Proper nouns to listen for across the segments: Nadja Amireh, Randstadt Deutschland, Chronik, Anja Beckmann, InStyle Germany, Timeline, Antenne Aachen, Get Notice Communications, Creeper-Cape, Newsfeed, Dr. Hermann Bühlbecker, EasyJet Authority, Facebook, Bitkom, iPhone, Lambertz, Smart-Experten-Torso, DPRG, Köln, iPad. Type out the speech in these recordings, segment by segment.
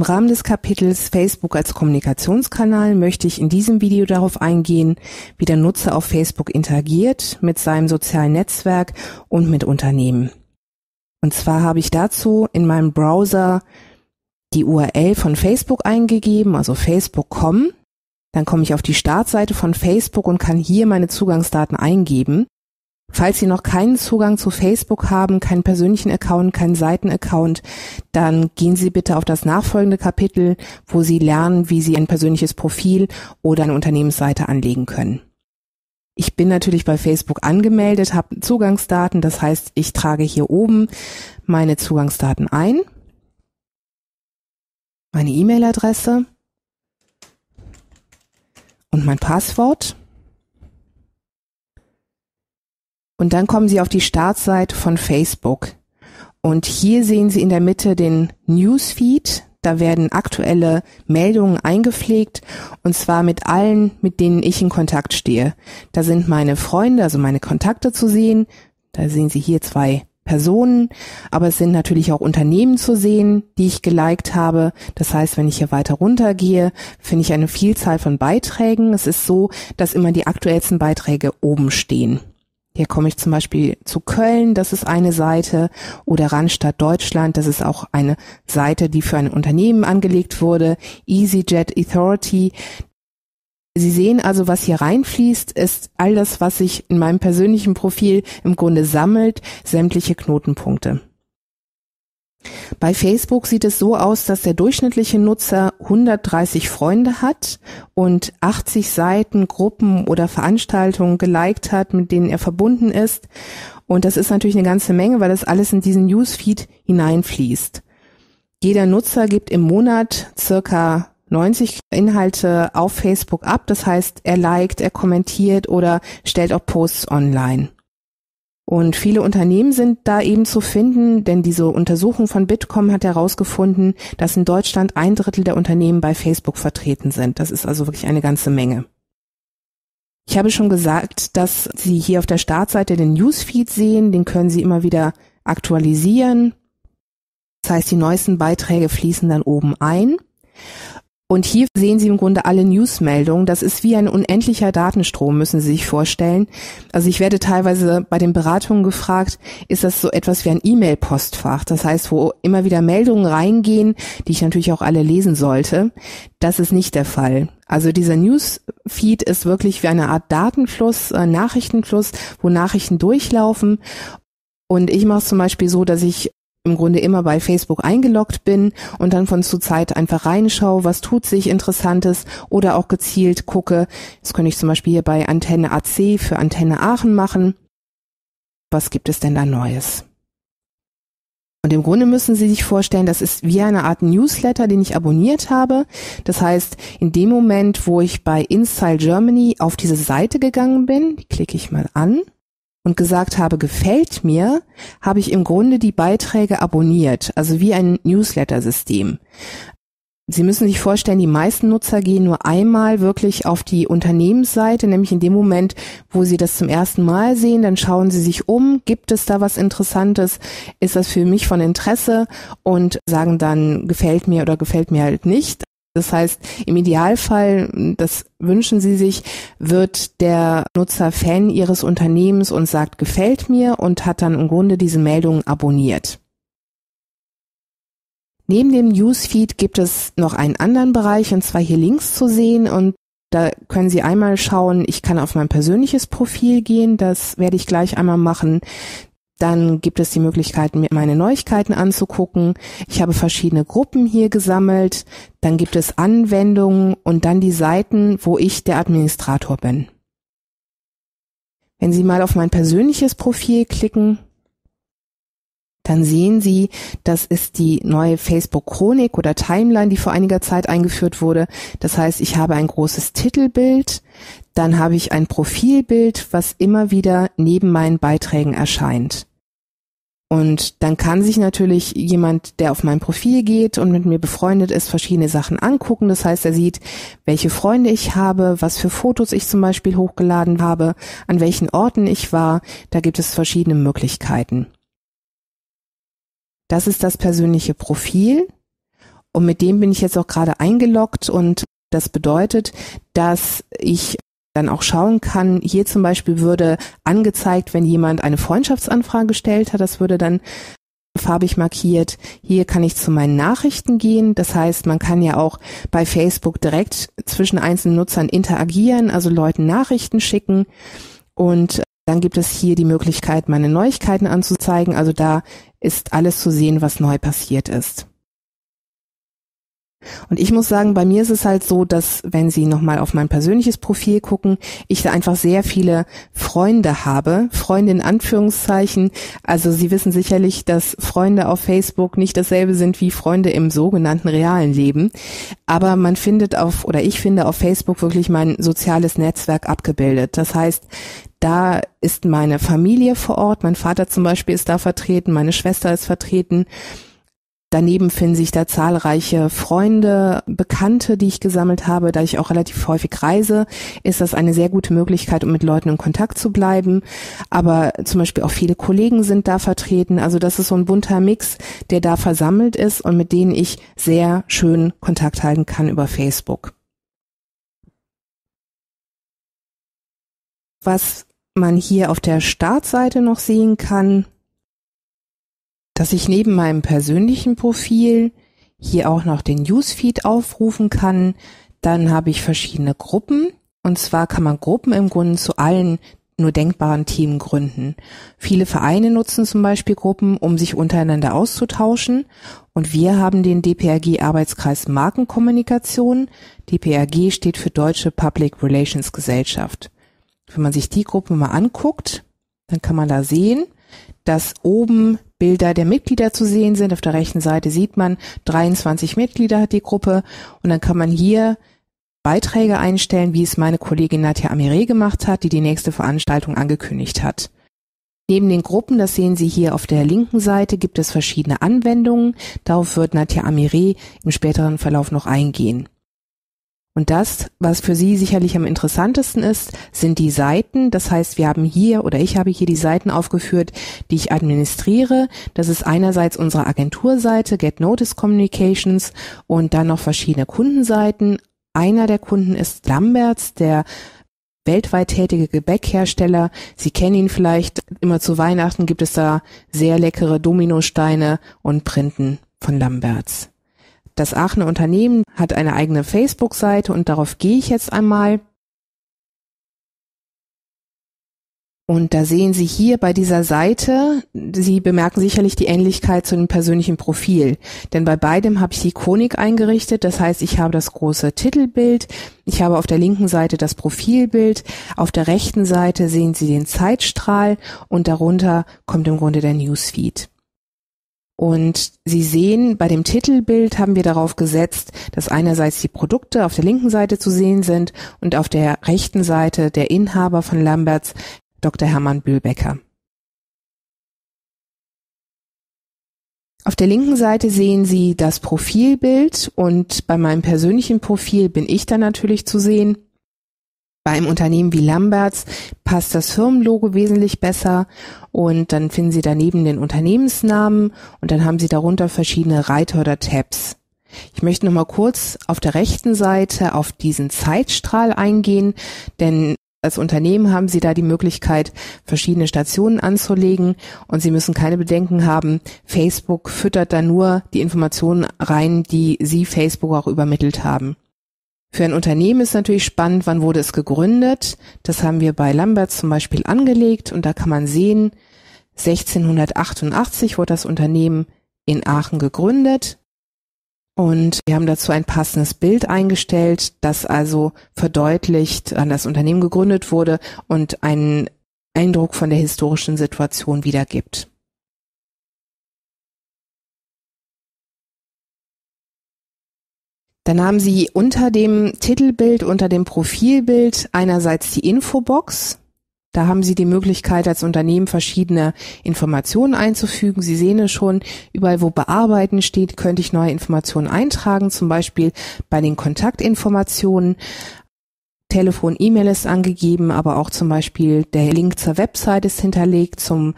Im Rahmen des Kapitels Facebook als Kommunikationskanal möchte ich in diesem Video darauf eingehen, wie der Nutzer auf Facebook interagiert mit seinem sozialen Netzwerk und mit Unternehmen. Und zwar habe ich dazu in meinem Browser die URL von Facebook eingegeben, also facebook.com. Dann komme ich auf die Startseite von Facebook und kann hier meine Zugangsdaten eingeben. Falls Sie noch keinen Zugang zu Facebook haben, keinen persönlichen Account, keinen Seitenaccount, dann gehen Sie bitte auf das nachfolgende Kapitel, wo Sie lernen, wie Sie ein persönliches Profil oder eine Unternehmensseite anlegen können. Ich bin natürlich bei Facebook angemeldet, habe Zugangsdaten, das heißt, ich trage hier oben meine Zugangsdaten ein, meine E-Mail-Adresse und mein Passwort. Und dann kommen Sie auf die Startseite von Facebook. Und hier sehen Sie in der Mitte den Newsfeed. Da werden aktuelle Meldungen eingepflegt, und zwar mit allen, mit denen ich in Kontakt stehe. Da sind meine Freunde, also meine Kontakte zu sehen. Da sehen Sie hier zwei Personen, aber es sind natürlich auch Unternehmen zu sehen, die ich geliked habe. Das heißt, wenn ich hier weiter runter gehe, finde ich eine Vielzahl von Beiträgen. Es ist so, dass immer die aktuellsten Beiträge oben stehen. Hier komme ich zum Beispiel zu Köln, das ist eine Seite, oder Randstadt Deutschland, das ist auch eine Seite, die für ein Unternehmen angelegt wurde, EasyJet Authority. Sie sehen also, was hier reinfließt, ist all das, was sich in meinem persönlichen Profil im Grunde sammelt, sämtliche Knotenpunkte. Bei Facebook sieht es so aus, dass der durchschnittliche Nutzer 130 Freunde hat und 80 Seiten, Gruppen oder Veranstaltungen geliked hat, mit denen er verbunden ist. Und das ist natürlich eine ganze Menge, weil das alles in diesen Newsfeed hineinfließt. Jeder Nutzer gibt im Monat circa 90 Inhalte auf Facebook ab. Das heißt, er liked, er kommentiert oder stellt auch Posts online. Und viele Unternehmen sind da eben zu finden, denn diese Untersuchung von Bitkom hat herausgefunden, dass in Deutschland 1/3 der Unternehmen bei Facebook vertreten sind. Das ist also wirklich eine ganze Menge. Ich habe schon gesagt, dass Sie hier auf der Startseite den Newsfeed sehen, den können Sie immer wieder aktualisieren. Das heißt, die neuesten Beiträge fließen dann oben ein. Und hier sehen Sie im Grunde alle Newsmeldungen. Das ist wie ein unendlicher Datenstrom, müssen Sie sich vorstellen. Also ich werde teilweise bei den Beratungen gefragt, ist das so etwas wie ein E-Mail-Postfach? Das heißt, wo immer wieder Meldungen reingehen, die ich natürlich auch alle lesen sollte. Das ist nicht der Fall. Also dieser Newsfeed ist wirklich wie eine Art Datenfluss, Nachrichtenfluss, wo Nachrichten durchlaufen. Und ich mache es zum Beispiel so, dass ich im Grunde immer bei Facebook eingeloggt bin und dann von Zeit einfach reinschaue, was tut sich Interessantes, oder auch gezielt gucke. Das könnte ich zum Beispiel hier bei Antenne AC für Antenne Aachen machen. Was gibt es denn da Neues? Und im Grunde müssen Sie sich vorstellen, das ist wie eine Art Newsletter, den ich abonniert habe. Das heißt, in dem Moment, wo ich bei InStyle Germany auf diese Seite gegangen bin, die klicke ich mal an, und gesagt habe, gefällt mir, habe ich im Grunde die Beiträge abonniert, also wie ein Newsletter-System. Sie müssen sich vorstellen, die meisten Nutzer gehen nur einmal wirklich auf die Unternehmensseite, nämlich in dem Moment, wo sie das zum ersten Mal sehen, dann schauen sie sich um, gibt es da was Interessantes, ist das für mich von Interesse, und sagen dann, gefällt mir oder gefällt mir halt nicht. Das heißt, im Idealfall, das wünschen Sie sich, wird der Nutzer Fan Ihres Unternehmens und sagt, gefällt mir, und hat dann im Grunde diese Meldungen abonniert. Neben dem Newsfeed gibt es noch einen anderen Bereich, und zwar hier links zu sehen, und da können Sie einmal schauen, ich kann auf mein persönliches Profil gehen, das werde ich gleich einmal machen. Dann gibt es die Möglichkeit, mir meine Neuigkeiten anzugucken. Ich habe verschiedene Gruppen hier gesammelt. Dann gibt es Anwendungen und dann die Seiten, wo ich der Administrator bin. Wenn Sie mal auf mein persönliches Profil klicken, dann sehen Sie, das ist die neue Facebook Chronik oder Timeline, die vor einiger Zeit eingeführt wurde. Das heißt, ich habe ein großes Titelbild, dann habe ich ein Profilbild, was immer wieder neben meinen Beiträgen erscheint. Und dann kann sich natürlich jemand, der auf mein Profil geht und mit mir befreundet ist, verschiedene Sachen angucken. Das heißt, er sieht, welche Freunde ich habe, was für Fotos ich zum Beispiel hochgeladen habe, an welchen Orten ich war. Da gibt es verschiedene Möglichkeiten. Das ist das persönliche Profil. Und mit dem bin ich jetzt auch gerade eingeloggt und das bedeutet, dass ich dann auch schauen kann, hier zum Beispiel würde angezeigt, wenn jemand eine Freundschaftsanfrage gestellt hat, das würde dann farbig markiert. Hier kann ich zu meinen Nachrichten gehen. Das heißt, man kann ja auch bei Facebook direkt zwischen einzelnen Nutzern interagieren, also Leuten Nachrichten schicken. Und dann gibt es hier die Möglichkeit, meine Neuigkeiten anzuzeigen. Also da ist alles zu sehen, was neu passiert ist. Und ich muss sagen, bei mir ist es halt so, dass, wenn Sie nochmal auf mein persönliches Profil gucken, ich da einfach sehr viele Freunde habe, Freunde in Anführungszeichen. Also Sie wissen sicherlich, dass Freunde auf Facebook nicht dasselbe sind wie Freunde im sogenannten realen Leben. Aber man findet auf, oder ich finde auf Facebook wirklich mein soziales Netzwerk abgebildet. Das heißt, da ist meine Familie vor Ort, mein Vater zum Beispiel ist da vertreten, meine Schwester ist vertreten. Daneben finden sich da zahlreiche Freunde, Bekannte, die ich gesammelt habe. Da ich auch relativ häufig reise, ist das eine sehr gute Möglichkeit, um mit Leuten in Kontakt zu bleiben. Aber zum Beispiel auch viele Kollegen sind da vertreten. Also das ist so ein bunter Mix, der da versammelt ist und mit denen ich sehr schön Kontakt halten kann über Facebook. Was man hier auf der Startseite noch sehen kann, dass ich neben meinem persönlichen Profil hier auch noch den Newsfeed aufrufen kann. Dann habe ich verschiedene Gruppen. Und zwar kann man Gruppen im Grunde zu allen nur denkbaren Themen gründen. Viele Vereine nutzen zum Beispiel Gruppen, um sich untereinander auszutauschen. Und wir haben den DPRG-Arbeitskreis Markenkommunikation. DPRG steht für Deutsche Public Relations Gesellschaft. Wenn man sich die Gruppe mal anguckt, dann kann man da sehen, dass oben Bilder der Mitglieder zu sehen sind. Auf der rechten Seite sieht man, 23 Mitglieder hat die Gruppe. Und dann kann man hier Beiträge einstellen, wie es meine Kollegin Nadja Amireh gemacht hat, die nächste Veranstaltung angekündigt hat. Neben den Gruppen, das sehen Sie hier auf der linken Seite, gibt es verschiedene Anwendungen. Darauf wird Nadja Amireh im späteren Verlauf noch eingehen. Und das, was für Sie sicherlich am interessantesten ist, sind die Seiten. Das heißt, wir haben hier oder ich habe hier die Seiten aufgeführt, die ich administriere. Das ist einerseits unsere Agenturseite, Get Notice Communications, und dann noch verschiedene Kundenseiten. Einer der Kunden ist Lambertz, der weltweit tätige Gebäckhersteller. Sie kennen ihn vielleicht. Immer zu Weihnachten gibt es da sehr leckere Dominosteine und Printen von Lambertz. Das Aachener Unternehmen hat eine eigene Facebook-Seite und darauf gehe ich jetzt einmal. Und da sehen Sie hier bei dieser Seite, Sie bemerken sicherlich die Ähnlichkeit zu dem persönlichen Profil. Denn bei beidem habe ich die Chronik eingerichtet, das heißt, ich habe das große Titelbild, ich habe auf der linken Seite das Profilbild, auf der rechten Seite sehen Sie den Zeitstrahl und darunter kommt im Grunde der Newsfeed. Und Sie sehen, bei dem Titelbild haben wir darauf gesetzt, dass einerseits die Produkte auf der linken Seite zu sehen sind und auf der rechten Seite der Inhaber von Lambertz, Dr. Hermann Bühlbecker. Auf der linken Seite sehen Sie das Profilbild und bei meinem persönlichen Profil bin ich dann natürlich zu sehen. Bei einem Unternehmen wie Lambertz passt das Firmenlogo wesentlich besser und dann finden Sie daneben den Unternehmensnamen und dann haben Sie darunter verschiedene Reiter oder Tabs. Ich möchte nochmal kurz auf der rechten Seite auf diesen Zeitstrahl eingehen, denn als Unternehmen haben Sie da die Möglichkeit, verschiedene Stationen anzulegen und Sie müssen keine Bedenken haben. Facebook füttert da nur die Informationen rein, die Sie Facebook auch übermittelt haben. Für ein Unternehmen ist natürlich spannend, wann wurde es gegründet. Das haben wir bei Lambertz zum Beispiel angelegt und da kann man sehen, 1688 wurde das Unternehmen in Aachen gegründet und wir haben dazu ein passendes Bild eingestellt, das also verdeutlicht, wann das Unternehmen gegründet wurde und einen Eindruck von der historischen Situation wiedergibt. Dann haben Sie unter dem Titelbild, unter dem Profilbild einerseits die Infobox. Da haben Sie die Möglichkeit, als Unternehmen verschiedene Informationen einzufügen. Sie sehen es schon, überall wo Bearbeiten steht, könnte ich neue Informationen eintragen, zum Beispiel bei den Kontaktinformationen. Telefon, E-Mail ist angegeben, aber auch zum Beispiel der Link zur Website ist hinterlegt, zum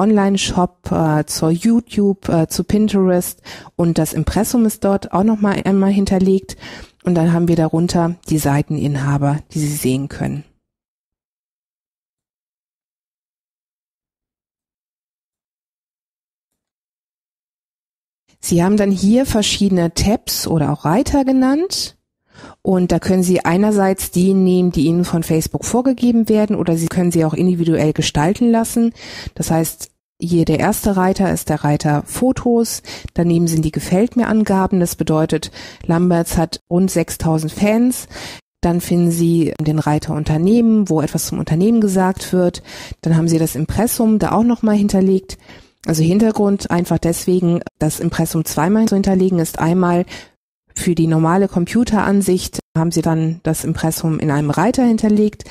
Online-Shop, zur YouTube, zu Pinterest, und das Impressum ist dort auch nochmal einmal hinterlegt, und dann haben wir darunter die Seiteninhaber, die Sie sehen können. Sie haben dann hier verschiedene Tabs oder auch Reiter genannt. Und da können Sie einerseits die nehmen, die Ihnen von Facebook vorgegeben werden, oder Sie können sie auch individuell gestalten lassen. Das heißt, hier der erste Reiter ist der Reiter Fotos. Daneben sind die Gefällt mir Angaben. Das bedeutet, Lambertz hat rund 6000 Fans. Dann finden Sie den Reiter Unternehmen, wo etwas zum Unternehmen gesagt wird. Dann haben Sie das Impressum da auch nochmal hinterlegt. Also Hintergrund einfach deswegen, das Impressum zweimal zu hinterlegen ist einmal, für die normale Computeransicht haben Sie dann das Impressum in einem Reiter hinterlegt.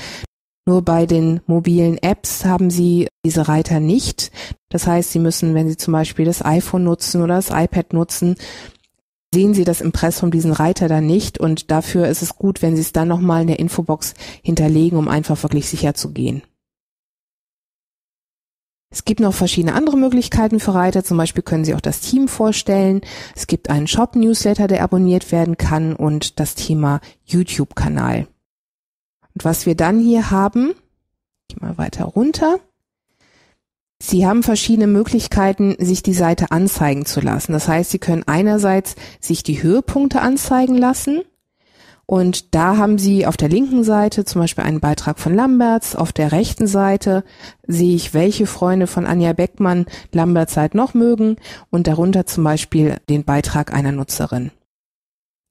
Nur bei den mobilen Apps haben Sie diese Reiter nicht. Das heißt, Sie müssen, wenn Sie zum Beispiel das iPhone nutzen oder das iPad nutzen, sehen Sie das Impressum, diesen Reiter dann nicht. Und dafür ist es gut, wenn Sie es dann nochmal in der Infobox hinterlegen, um einfach wirklich sicher zu gehen. Es gibt noch verschiedene andere Möglichkeiten für Reiter, zum Beispiel können Sie auch das Team vorstellen. Es gibt einen Shop-Newsletter, der abonniert werden kann, und das Thema YouTube-Kanal. Und was wir dann hier haben, ich gehe mal weiter runter. Sie haben verschiedene Möglichkeiten, sich die Seite anzeigen zu lassen. Das heißt, Sie können einerseits sich die Höhepunkte anzeigen lassen. Und da haben Sie auf der linken Seite zum Beispiel einen Beitrag von Lambertz, auf der rechten Seite sehe ich, welche Freunde von Anja Beckmann Lambertz halt noch mögen, und darunter zum Beispiel den Beitrag einer Nutzerin.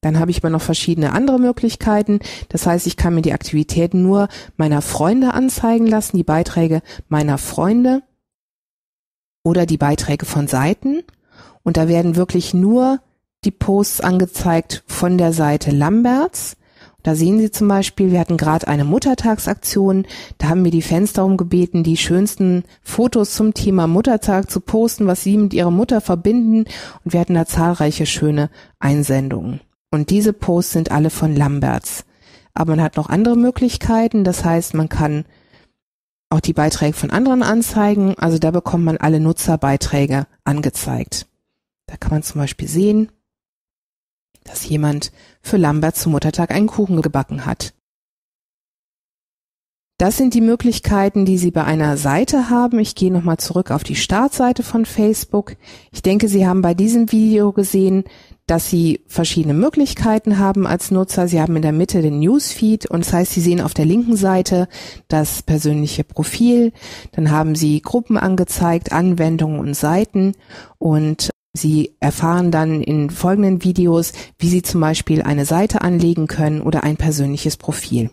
Dann habe ich aber noch verschiedene andere Möglichkeiten. Das heißt, ich kann mir die Aktivitäten nur meiner Freunde anzeigen lassen, die Beiträge meiner Freunde oder die Beiträge von Seiten. Und da werden wirklich nur die Posts angezeigt von der Seite Lambertz. Da sehen Sie zum Beispiel, wir hatten gerade eine Muttertagsaktion. Da haben wir die Fans darum gebeten, die schönsten Fotos zum Thema Muttertag zu posten, was sie mit ihrer Mutter verbinden. Und wir hatten da zahlreiche schöne Einsendungen. Und diese Posts sind alle von Lambertz. Aber man hat noch andere Möglichkeiten. Das heißt, man kann auch die Beiträge von anderen anzeigen. Also da bekommt man alle Nutzerbeiträge angezeigt. Da kann man zum Beispiel sehen, dass jemand für Lambertz zum Muttertag einen Kuchen gebacken hat. Das sind die Möglichkeiten, die Sie bei einer Seite haben. Ich gehe nochmal zurück auf die Startseite von Facebook. Ich denke, Sie haben bei diesem Video gesehen, dass Sie verschiedene Möglichkeiten haben als Nutzer. Sie haben in der Mitte den Newsfeed, und das heißt, Sie sehen auf der linken Seite das persönliche Profil. Dann haben Sie Gruppen angezeigt, Anwendungen und Seiten, und Sie erfahren dann in folgenden Videos, wie Sie zum Beispiel eine Seite anlegen können oder ein persönliches Profil.